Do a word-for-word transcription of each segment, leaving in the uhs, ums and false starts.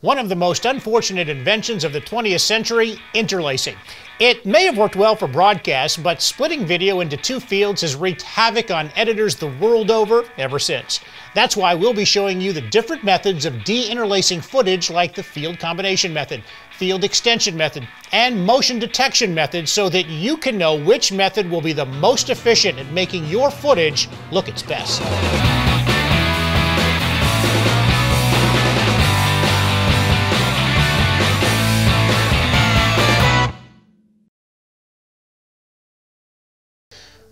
One of the most unfortunate inventions of the twentieth century, interlacing. It may have worked well for broadcasts, but splitting video into two fields has wreaked havoc on editors the world over ever since. That's why we'll be showing you the different methods of de-interlacing footage, like the field combination method, field extension method, and motion detection method, so that you can know which method will be the most efficient at making your footage look its best.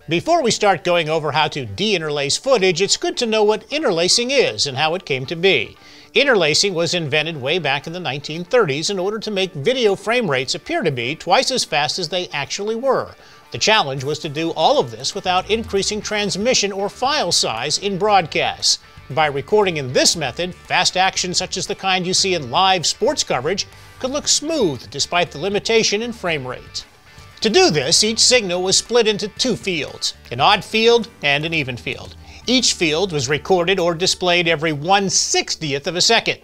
Before we start going over how to de-interlace footage, it's good to know what interlacing is and how it came to be. Interlacing was invented way back in the nineteen thirties in order to make video frame rates appear to be twice as fast as they actually were. The challenge was to do all of this without increasing transmission or file size in broadcasts. By recording in this method, fast action such as the kind you see in live sports coverage could look smooth despite the limitation in frame rate. To do this, each signal was split into two fields, an odd field and an even field. Each field was recorded or displayed every one sixtieth of a second.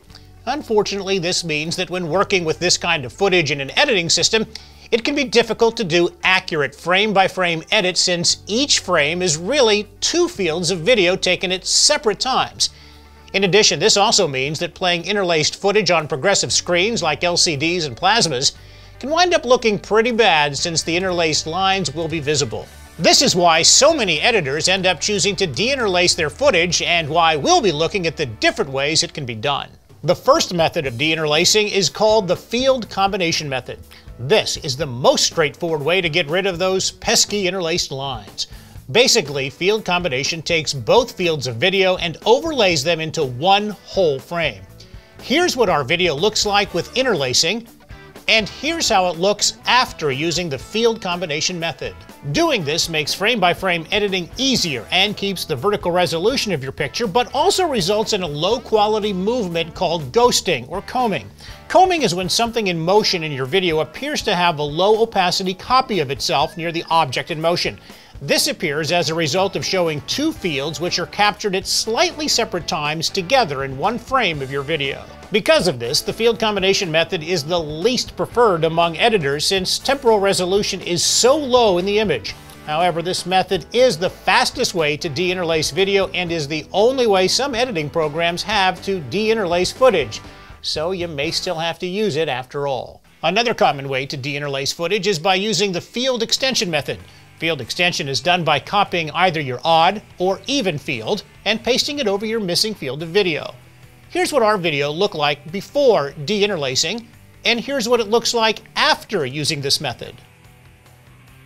Unfortunately, this means that when working with this kind of footage in an editing system, it can be difficult to do accurate frame-by-frame edits, since each frame is really two fields of video taken at separate times. In addition, this also means that playing interlaced footage on progressive screens like L C Ds and plasmas can wind up looking pretty bad, since the interlaced lines will be visible. This is why so many editors end up choosing to de-interlace their footage, and why we'll be looking at the different ways it can be done. The first method of de-interlacing is called the field combination method. This is the most straightforward way to get rid of those pesky interlaced lines. Basically, field combination takes both fields of video and overlays them into one whole frame. Here's what our video looks like with interlacing, and here's how it looks after using the field combination method. Doing this makes frame-by-frame editing easier and keeps the vertical resolution of your picture, but also results in a low-quality movement called ghosting or combing. Combing is when something in motion in your video appears to have a low-opacity copy of itself near the object in motion. This appears as a result of showing two fields which are captured at slightly separate times together in one frame of your video. Because of this, the field combination method is the least preferred among editors, since temporal resolution is so low in the image. However, this method is the fastest way to de-interlace video and is the only way some editing programs have to de-interlace footage, so you may still have to use it after all. Another common way to de-interlace footage is by using the field extension method. Field extension is done by copying either your odd or even field and pasting it over your missing field of video. Here's what our video looked like before de-interlacing, and here's what it looks like after using this method.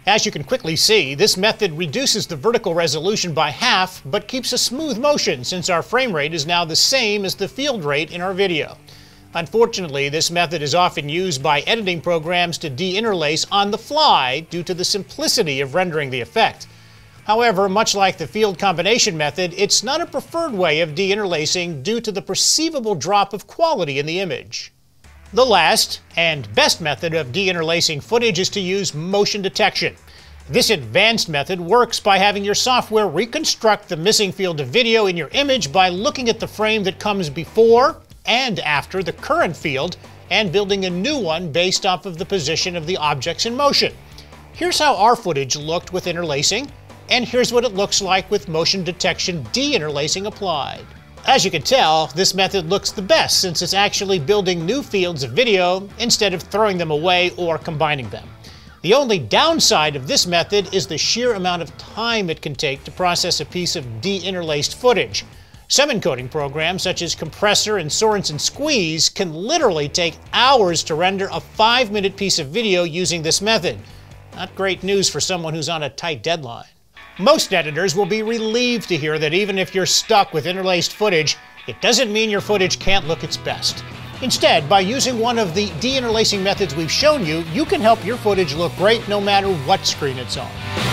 As you can quickly see, this method reduces the vertical resolution by half, but keeps a smooth motion, since our frame rate is now the same as the field rate in our video. Unfortunately, this method is often used by editing programs to de-interlace on the fly due to the simplicity of rendering the effect. However, much like the field combination method, it's not a preferred way of de-interlacing due to the perceivable drop of quality in the image. The last and best method of de-interlacing footage is to use motion detection. This advanced method works by having your software reconstruct the missing field of video in your image by looking at the frame that comes before and after the current field and building a new one based off of the position of the objects in motion. Here's how our footage looked with interlacing, and here's what it looks like with motion detection de-interlacing applied. As you can tell, this method looks the best, since it's actually building new fields of video instead of throwing them away or combining them. The only downside of this method is the sheer amount of time it can take to process a piece of de-interlaced footage. Some encoding programs, such as Compressor and Sorenson Squeeze, can literally take hours to render a five minute piece of video using this method. Not great news for someone who's on a tight deadline. Most editors will be relieved to hear that even if you're stuck with interlaced footage, it doesn't mean your footage can't look its best. Instead, by using one of the de-interlacing methods we've shown you, you can help your footage look great no matter what screen it's on.